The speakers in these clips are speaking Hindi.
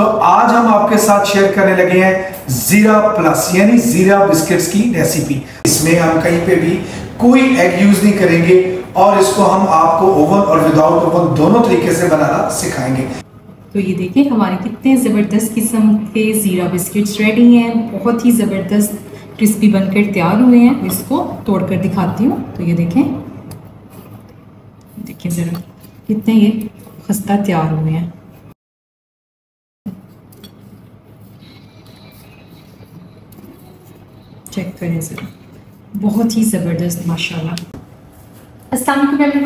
तो आज हम आपके साथ शेयर करने लगे हैं जीरा प्लस यानी जीरा बिस्किट्स की रेसिपी। इसमें हम कहीं पे भी कोई एग यूज नहीं करेंगे और इसको हम आपको ओवन और विदाउट ओवन दोनों तरीके से बनाना सिखाएंगे। तो ये देखिए हमारे कितने ज़बरदस्त किस्म के जीरा बिस्किट्स रेडी हैं, बहुत ही ज़बरदस्त क्रिस्पी बनकर तैयार हुए हैं। इसको तोड़कर दिखाती हूँ। तो ये देखें, देखिए ज़रा कितने ये खस्ता तैयार हुए हैं। चेक करें ज़रा, बहुत ही ज़बरदस्त माशाल्लाह। अस्सलामुअलैकुम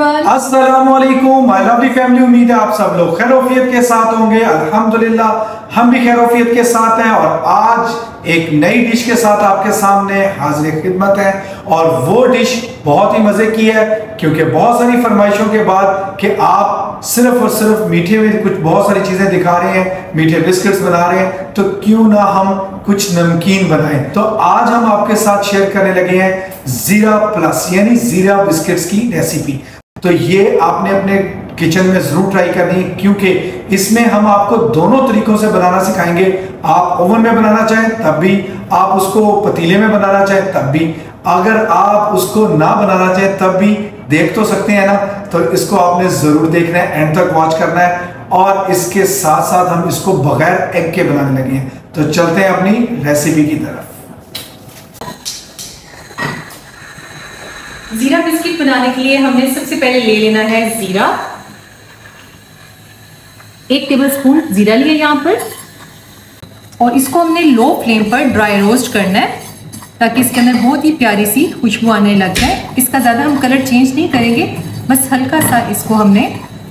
माय लवली फैमिली, उम्मीद है आप सब लोग खैरोफियत के साथ होंगे। अल्हम्दुलिल्लाह हम भी खैरोफियत के साथ हैं और आज एक नई डिश के साथ आपके सामने हाजिर खिदमत है। और वो डिश बहुत ही मज़े की है, क्योंकि बहुत सारी फरमाइशों के बाद कि आप सिर्फ और सिर्फ मीठे में कुछ बहुत सारी चीज़ें दिखा रहे हैं, मीठे बिस्किट्स बना रहे हैं, तो क्यों ना हम कुछ नमकीन बनाएं। तो आज हम आपके साथ शेयर करने लगे हैं जीरा प्लस यानी जीरा बिस्किट्स की रेसिपी। तो ये आपने अपने किचन में जरूर ट्राई करनी है, क्योंकि इसमें हम आपको दोनों तरीकों से बनाना सिखाएंगे। आप ओवन में बनाना चाहें तब भी, आप उसको पतीले में बनाना चाहें तब भी, अगर आप उसको ना बनाना चाहें तब भी देख तो सकते हैं ना। तो इसको आपने जरूर देखना है, एंड तक वॉच करना है। और इसके साथ साथ हम इसको बगैर एग के बनाने लगे हैं। तो चलते हैं अपनी रेसिपी की तरफ। जीरा बिस्किट बनाने के लिए हमने सबसे पहले ले लेना है जीरा। 1 टेबलस्पून जीरा लिया यहाँ पर, और इसको हमने लो फ्लेम पर ड्राई रोस्ट करना है ताकि इसके अंदर बहुत ही प्यारी सी खुशबू आने लग जाए। इसका ज़्यादा हम कलर चेंज नहीं करेंगे, बस हल्का सा इसको हमने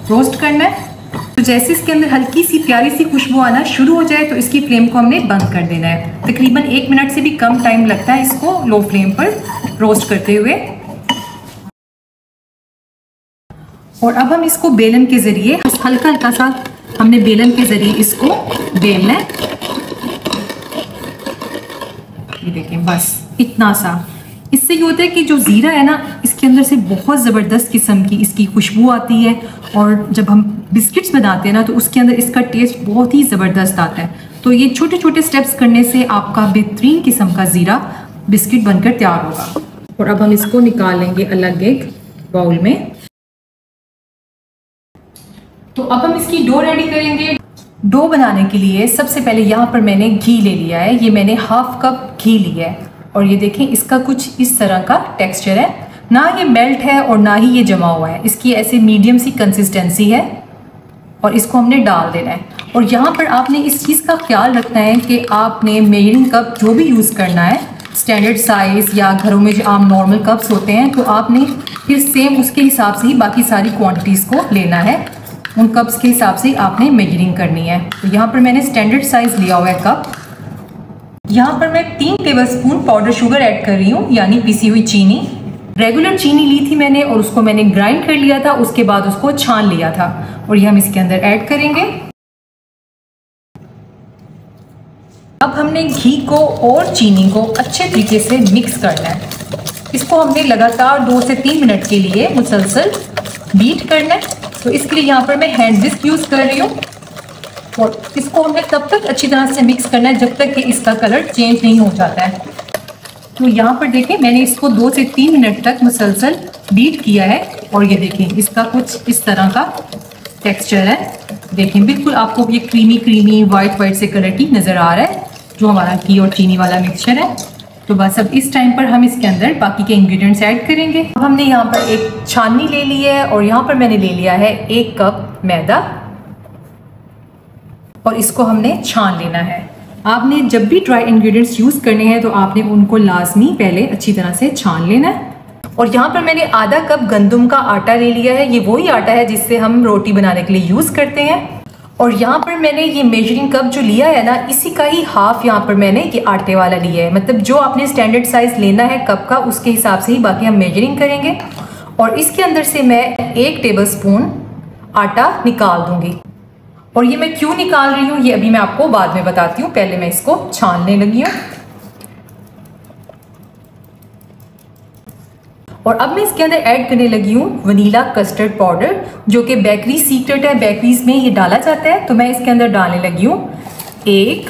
रोस्ट करना है। तो जैसे इसके अंदर हल्की सी प्यारी सी खुशबू आना शुरू हो जाए तो इसकी फ्लेम को हमने बंद कर देना है। तकरीबन 1 मिनट से भी कम टाइम लगता है इसको लो फ्लेम पर रोस्ट करते हुए। और अब हम इसको बेलन के ज़रिए हल्का हल्का सा हमने बेलन के ज़रिए इसको बेलना है। ये देखें, बस इतना सा। इससे ये होता है कि जो ज़ीरा है ना, इसके अंदर से बहुत ज़बरदस्त किस्म की इसकी खुशबू आती है, और जब हम बिस्किट्स बनाते हैं ना तो उसके अंदर इसका टेस्ट बहुत ही ज़बरदस्त आता है। तो ये छोटे छोटे स्टेप्स करने से आपका बेहतरीन किस्म का ज़ीरा बिस्किट बनकर तैयार होगा। और अब हम इसको निकाल लेंगे अलग एक बाउल में। तो अब हम इसकी डो रेडी करेंगे। डो बनाने के लिए सबसे पहले यहाँ पर मैंने घी ले लिया है। ये मैंने 1/2 कप घी लिया है, और ये देखें इसका कुछ इस तरह का टेक्सचर है, ना ये मेल्ट है और ना ही ये जमा हुआ है। इसकी ऐसे मीडियम सी कंसिस्टेंसी है, और इसको हमने डाल देना है। और यहाँ पर आपने इस चीज़ का ख्याल रखना है कि आपने मेजरिंग कप जो भी यूज़ करना है, स्टैंडर्ड साइज़ या घरों में जो आम नॉर्मल कप्स होते हैं, तो आपने फिर सेम उसके हिसाब से ही बाकी सारी क्वांटिटीज़ को लेना है। उन कप्स के हिसाब से आपने मेजरिंग करनी है। तो यहाँ पर मैंने स्टैंडर्ड साइज़ लिया हुआ है कप। यहाँ पर मैं 3 टेबलस्पून पाउडर शुगर ऐड कर रही हूँ, यानी पिसी हुई चीनी। रेगुलर चीनी ली थी मैंने और उसको मैंने ग्राइंड कर लिया था, उसके बाद उसको छान लिया था, और ये हम इसके अंदर ऐड करेंगे। अब हमने घी को और चीनी को अच्छे तरीके से मिक्स करना है। इसको हमने लगातार 2 से 3 मिनट के लिए मुसलसल बीट करना है। तो इसके लिए यहाँ पर मैं हैंड विस्क यूज़ कर रही हूँ, और इसको हमने तब तक अच्छी तरह से मिक्स करना है जब तक कि इसका कलर चेंज नहीं हो जाता है। तो यहाँ पर देखें मैंने इसको 2 से 3 मिनट तक मुसलसल बीट किया है, और ये देखें इसका कुछ इस तरह का टेक्सचर है। देखें बिल्कुल आपको ये क्रीमी वाइट से कलर की नज़र आ रहा है, जो हमारा घी और चीनी वाला मिक्सचर है। तो बस अब इस टाइम पर हम इसके अंदर बाकी के इंग्रेडिएंट्स ऐड करेंगे। अब हमने यहाँ पर एक छाननी ले ली है, और यहाँ पर मैंने ले लिया है 1 कप मैदा, और इसको हमने छान लेना है। आपने जब भी ड्राई इंग्रेडिएंट्स यूज़ करने हैं तो आपने उनको लाजमी पहले अच्छी तरह से छान लेना है। और यहाँ पर मैंने 1/2 कप गंदम का आटा ले लिया है। ये वही आटा है जिससे हम रोटी बनाने के लिए यूज़ करते हैं। और यहाँ पर मैंने ये मेजरिंग कप जो लिया है ना, इसी का ही 1/2 यहाँ पर मैंने ये आटे वाला लिया है। मतलब जो आपने स्टैंडर्ड साइज़ लेना है कप का, उसके हिसाब से ही बाकी हम मेजरिंग करेंगे। और इसके अंदर से मैं 1 टेबलस्पून आटा निकाल दूँगी, और ये मैं क्यों निकाल रही हूँ ये अभी मैं आपको बाद में बताती हूँ, पहले मैं इसको छानने लगी हूँ। और अब मैं इसके अंदर ऐड करने लगी हूँ वनीला कस्टर्ड पाउडर, जो कि बेकरी सीक्रेट है, बेकरीज में ये डाला जाता है। तो मैं इसके अंदर डालने लगी हूँ। एक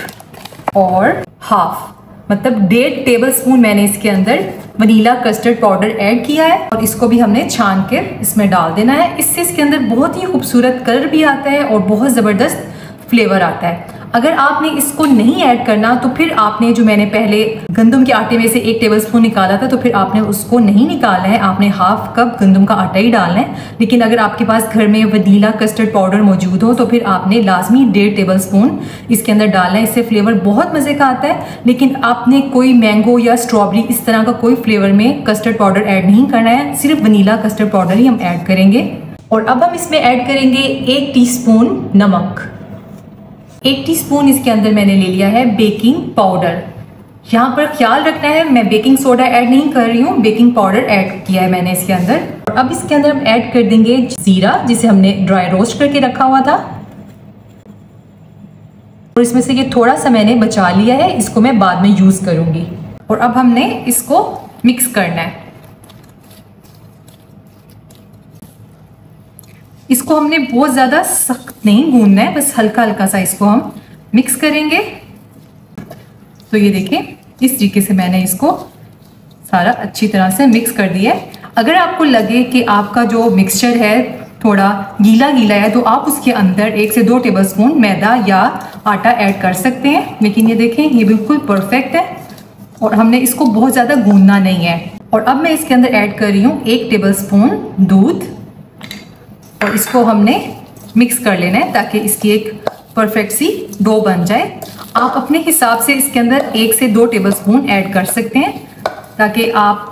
और हाफ, मतलब 1.5 टेबलस्पून मैंने इसके अंदर वनीला कस्टर्ड पाउडर ऐड किया है और इसको भी हमने छान के इसमें डाल देना है। इससे इसके अंदर बहुत ही खूबसूरत कलर भी आता है और बहुत ज़बरदस्त फ्लेवर आता है। अगर आपने इसको नहीं ऐड करना तो फिर आपने जो मैंने पहले गंदम के आटे में से 1 टेबलस्पून निकाला था तो फिर आपने उसको नहीं निकालना है, आपने 1/2 कप गंदम का आटा ही डालना है। लेकिन अगर आपके पास घर में वनीला कस्टर्ड पाउडर मौजूद हो तो फिर आपने लाजमी 1.5 टेबलस्पून इसके अंदर डालना है। इससे फ्लेवर बहुत मज़े का आता है। लेकिन आपने कोई मैंगो या स्ट्रॉबेरी इस तरह का कोई फ्लेवर में कस्टर्ड पाउडर ऐड नहीं करना है, सिर्फ वनीला कस्टर्ड पाउडर ही हम ऐड करेंगे। और अब हम इसमें ऐड करेंगे 1 टीस्पून नमक। 1 टीस्पून इसके अंदर मैंने ले लिया है बेकिंग पाउडर। यहाँ पर ख्याल रखना है मैं बेकिंग सोडा ऐड नहीं कर रही हूँ, बेकिंग पाउडर ऐड किया है मैंने इसके अंदर। और अब इसके अंदर हम ऐड कर देंगे जीरा, जिसे हमने ड्राई रोस्ट करके रखा हुआ था। और इसमें से ये थोड़ा सा मैंने बचा लिया है, इसको मैं बाद में यूज़ करूँगी। और अब हमने इसको मिक्स करना है। इसको हमने बहुत ज़्यादा सख्त नहीं गूंदना है, बस हल्का हल्का सा इसको हम मिक्स करेंगे। तो ये देखें, इस तरीके से मैंने इसको सारा अच्छी तरह से मिक्स कर दिया है। अगर आपको लगे कि आपका जो मिक्सचर है थोड़ा गीला गीला है तो आप उसके अंदर 1 से 2 टेबलस्पून मैदा या आटा ऐड कर सकते हैं। लेकिन ये देखें, ये बिल्कुल परफेक्ट है और हमने इसको बहुत ज़्यादा गूंदना नहीं है। और अब मैं इसके अंदर ऐड कर रही हूँ 1 टेबलस्पून दूध और इसको हमने मिक्स कर लेना है ताकि इसकी एक परफेक्ट सी डो बन जाए। आप अपने हिसाब से इसके अंदर 1 से 2 टेबलस्पून ऐड कर सकते हैं ताकि आप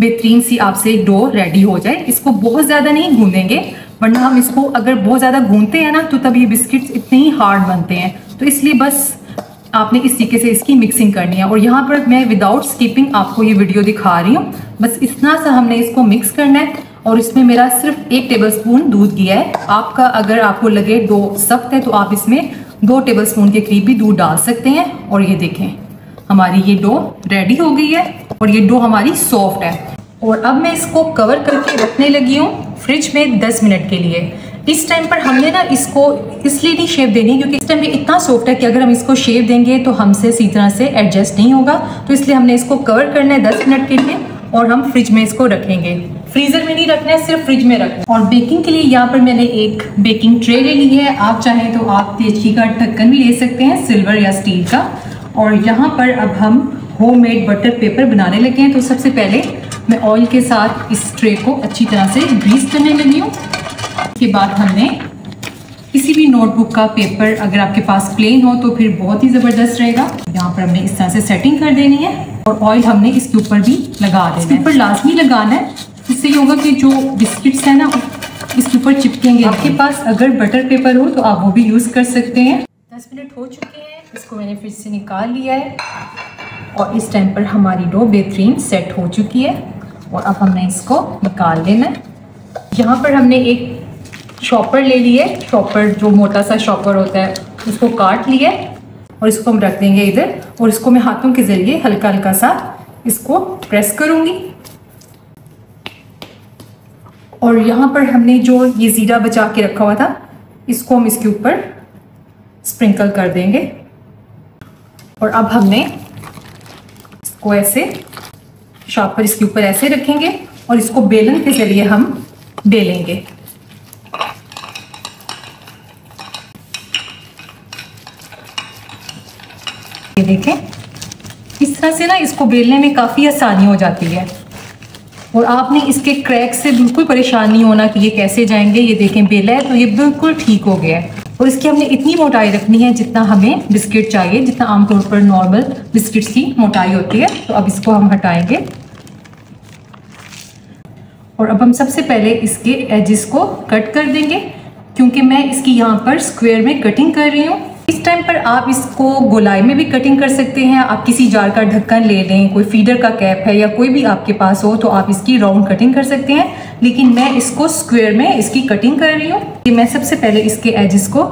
बेहतरीन सी आपसे एक डो रेडी हो जाए। इसको बहुत ज़्यादा नहीं गूंदेंगे, वरना हम इसको अगर बहुत ज़्यादा गूंदते हैं ना तो तभी बिस्किट्स इतने ही हार्ड बनते हैं। तो इसलिए बस आपने इस तरीके से इसकी मिक्सिंग करनी है। और यहाँ पर मैं विदाउट स्किपिंग आपको ये वीडियो दिखा रही हूँ, बस इतना सा हमने इसको मिक्स करना है। और इसमें मेरा सिर्फ 1 टेबलस्पून दूध दिया है। आपका अगर आपको लगे डो सख्त है तो आप इसमें 2 टेबलस्पून के करीब भी दूध डाल सकते हैं। और ये देखें, हमारी ये डो रेडी हो गई है और ये डो हमारी सॉफ्ट है। और अब मैं इसको कवर करके रखने लगी हूँ फ्रिज में 10 मिनट के लिए। इस टाइम पर हमने ना इसको इसलिए नहीं शेप देनी क्योंकि इस टाइम ये इतना सॉफ्ट है कि अगर हम इसको शेप देंगे तो हमसे सही तरह से एडजस्ट नहीं होगा। तो इसलिए हमने इसको कवर करना है 10 मिनट के लिए और हम फ्रिज में इसको रखेंगे, फ्रीजर में नहीं रखना है, सिर्फ फ्रिज में रखना है। और बेकिंग के लिए यहाँ पर मैंने एक बेकिंग ट्रे ले ली है। आप चाहें तो आप तेची का ढक्कन भी ले सकते हैं, सिल्वर या स्टील का। और यहाँ पर अब हम होममेड बटर पेपर बनाने लगे हैं। तो सबसे पहले मैं ऑयल के साथ इस ट्रे को अच्छी तरह से ग्रीस करने लगी हूँ। उसके बाद हमने किसी भी नोटबुक का पेपर, अगर आपके पास प्लेन हो तो फिर बहुत ही ज़बरदस्त रहेगा। यहाँ पर हमने इस तरह से सेटिंग कर देनी है और ऑयल हमने इसके ऊपर भी लगा देना है। इसके ऊपर लाजमी लगाना है, इससे ये होगा कि जो बिस्किट्स हैं ना इसके ऊपर चिपकेंगे। आपके पास अगर बटर पेपर हो तो आप वो भी यूज़ कर सकते हैं। 10 मिनट हो चुके हैं, इसको मैंने फ्रिज से निकाल लिया है और इस टाइम पर हमारी डो बेहतरीन सेट हो चुकी है। और अब हमने इसको निकाल लेना है। यहाँ पर हमने एक शॉपर ले ली है, शॉपर जो मोटा सा शॉपर होता है उसको काट लिया है और इसको हम रख देंगे इधर। और इसको मैं हाथों के ज़रिए हल्का हल्का सा इसको प्रेस करूँगी। और यहाँ पर हमने जो ये ज़ीरा बचा के रखा हुआ था इसको हम इसके ऊपर स्प्रिंकल कर देंगे। और अब हमने इसको ऐसे शॉपर इसके ऊपर ऐसे रखेंगे और इसको बेलन के ज़रिए हम बेलेंगे। ये देखें, इस तरह से ना इसको बेलने में काफ़ी आसानी हो जाती है। और आपने इसके क्रैक से बिल्कुल परेशान नहीं होना कि ये कैसे जाएंगे। ये देखें, बेला है तो ये बिल्कुल ठीक हो गया है। और इसकी हमने इतनी मोटाई रखनी है जितना हमें बिस्किट चाहिए, जितना आमतौर पर नॉर्मल बिस्किट्स की मोटाई होती है। तो अब इसको हम हटाएंगे और अब हम सबसे पहले इसके एजेस को कट कर देंगे क्योंकि मैं इसकी यहाँ पर स्क्वायर में कटिंग कर रही हूँ। इस टाइम पर आप इसको गोलाई में भी कटिंग कर सकते हैं। आप किसी जार का ढक्कन ले लें, कोई फीडर का कैप है या कोई भी आपके पास हो तो आप इसकी राउंड कटिंग कर सकते हैं। लेकिन मैं इसको स्क्वायर में इसकी कटिंग कर रही हूँ। कि मैं सबसे पहले इसके एजेस को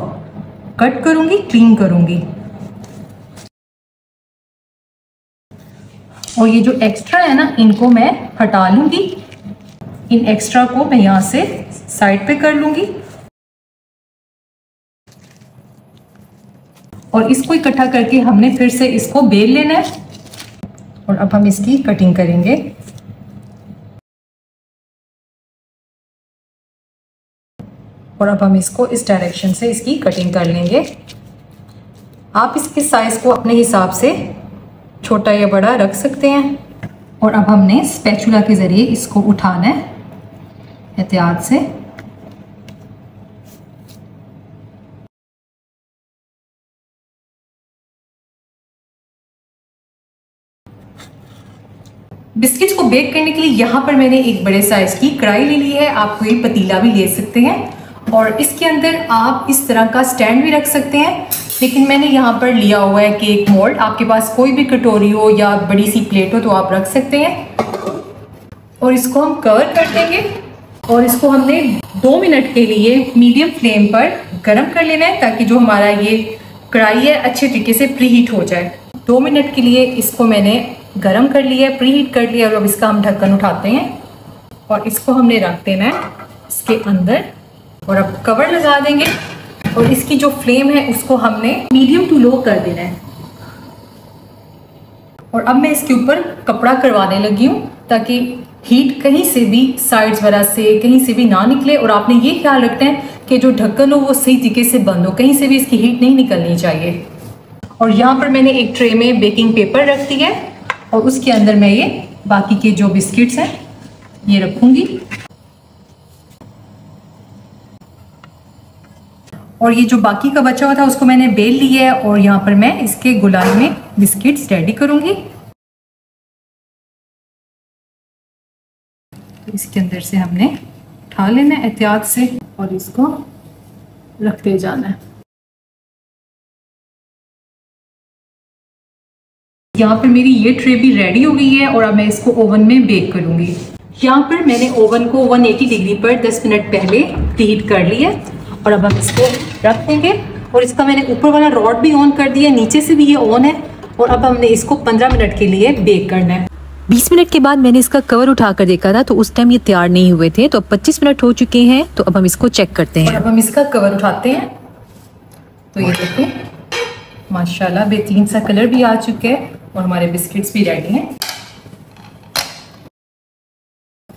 कट करूँगी, क्लीन करूँगी। और ये जो एक्स्ट्रा है ना इनको मैं हटा लूँगी। इन एक्स्ट्रा को मैं यहाँ से साइड पे कर लूँगी। और इसको इकट्ठा करके हमने फिर से इसको बेल लेना है और अब हम इसकी कटिंग करेंगे। और अब हम इसको इस डायरेक्शन से इसकी कटिंग कर लेंगे। आप इसके साइज को अपने हिसाब से छोटा या बड़ा रख सकते हैं। और अब हमने स्पैचुला के ज़रिए इसको उठाना है एहतियात से। बिस्किट को बेक करने के लिए यहाँ पर मैंने एक बड़े साइज की कढ़ाई ले ली है। आप कोई पतीला भी ले सकते हैं और इसके अंदर आप इस तरह का स्टैंड भी रख सकते हैं, लेकिन मैंने यहाँ पर लिया हुआ है केक मोल्ड। आपके पास कोई भी कटोरी हो या बड़ी सी प्लेट हो तो आप रख सकते हैं। और इसको हम कवर कर देंगे और इसको हमने 2 मिनट के लिए मीडियम फ्लेम पर गर्म कर लेना है ताकि जो हमारा ये कढ़ाई है अच्छे तरीके से प्री हीट हो जाए। 2 मिनट के लिए इसको मैंने गर्म कर लिया है, प्री हीट कर लिया। और अब इसका हम ढक्कन उठाते हैं और इसको हमने रख देना है इसके अंदर और अब कवर लगा देंगे। और इसकी जो फ्लेम है उसको हमने मीडियम टू लो कर देना है। और अब मैं इसके ऊपर कपड़ा करवाने लगी हूँ ताकि हीट कहीं से भी साइड्स वगैरह से कहीं से भी ना निकले। और आपने ये ख्याल रखना है कि जो ढक्कन हो वो सही तरीके से बंद हो, कहीं से भी इसकी हीट नहीं निकलनी चाहिए। और यहाँ पर मैंने एक ट्रे में बेकिंग पेपर रख दी है और उसके अंदर मैं ये बाकी के जो बिस्किट्स हैं ये रखूँगी। और ये जो बाकी का बचा हुआ था उसको मैंने बेल लिया है और यहाँ पर मैं इसके गुलाई में बिस्किट्स रेडी करूँगी। इसके अंदर से हमने उठा लेना है एहतियात से और इसको रखते जाना है। यहाँ पर मेरी ये ट्रे भी रेडी हो गई है और अब मैं इसको ओवन में बेक करूँगी। यहाँ पर मैंने ओवन को 180 डिग्री पर 10 मिनट पहले प्रीहीट कर लिया है और अब हम इसको रख देंगे। और इसका मैंने ऊपर वाला रॉड भी ऑन कर दिया, नीचे से भी ये ऑन है। और अब हमने इसको 15 मिनट के लिए बेक करना है। 20 मिनट के बाद मैंने इसका कवर उठा कर देखा था तो उस टाइम ये तैयार नहीं हुए थे। तो अब 25 मिनट हो चुके हैं तो अब हम इसको चेक करते हैं। अब हम इसका कवर उठाते हैं तो ये देखें माशाल्लाह बेहतरीन सा कलर भी आ चुका है और हमारे बिस्किट्स भी रेडी हैं।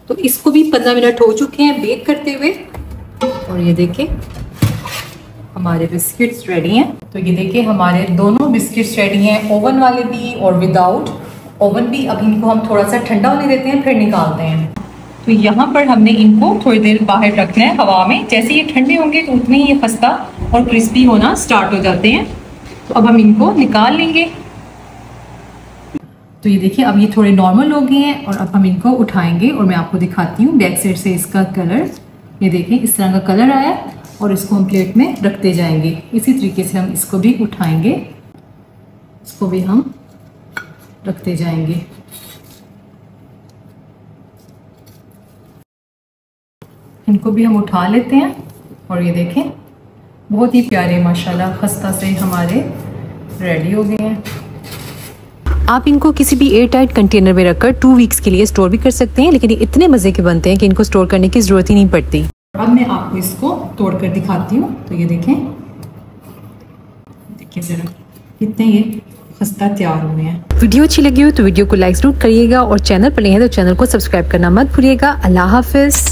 तो इसको भी 15 मिनट हो चुके हैं बेक करते हुए और ये देखें हमारे बिस्किट्स रेडी हैं। तो ये देखें हमारे दोनों बिस्किट्स रेडी हैं, ओवन वाले भी और विदाउट ओवन भी। अब इनको हम थोड़ा सा ठंडा होने देते हैं फिर निकालते हैं। तो यहाँ पर हमने इनको थोड़ी देर बाहर रखना है हवा में। जैसे ये ठंडे होंगे तो उतने ही ये खस्ता और क्रिस्पी होना स्टार्ट हो जाते हैं। तो अब हम इनको निकाल लेंगे। तो ये देखिए अब ये थोड़े नॉर्मल हो गए हैं और अब हम इनको उठाएंगे और मैं आपको दिखाती हूँ बैक साइड से इसका कलर। ये देखें इस तरह का कलर आया और इसको हम प्लेट में रखते जाएंगे। इसी तरीके से हम इसको भी उठाएंगे, इसको भी हम रखते जाएंगे। इनको भी हम उठा लेते हैं और ये देखें बहुत ही प्यारे माशाल्लाह खस्ता से हमारे रेडी हो गए हैं। आप इनको किसी भी एयर टाइट कंटेनर में रखकर 2 वीक्स के लिए स्टोर भी कर सकते हैं, लेकिन ये इतने मज़े के बनते हैं कि इनको स्टोर करने की ज़रूरत ही नहीं पड़ती। अब मैं आपको इसको तोड़कर दिखाती हूँ। तो ये देखें ज़रा कितने ये खस्ता तैयार हुए हैं। वीडियो अच्छी लगी हो तो वीडियो को लाइक ज़रूर करिएगा और चैनल पर नए हैं तो चैनल को सब्सक्राइब करना मत भूलिएगा। अल्लाह हाफिज़।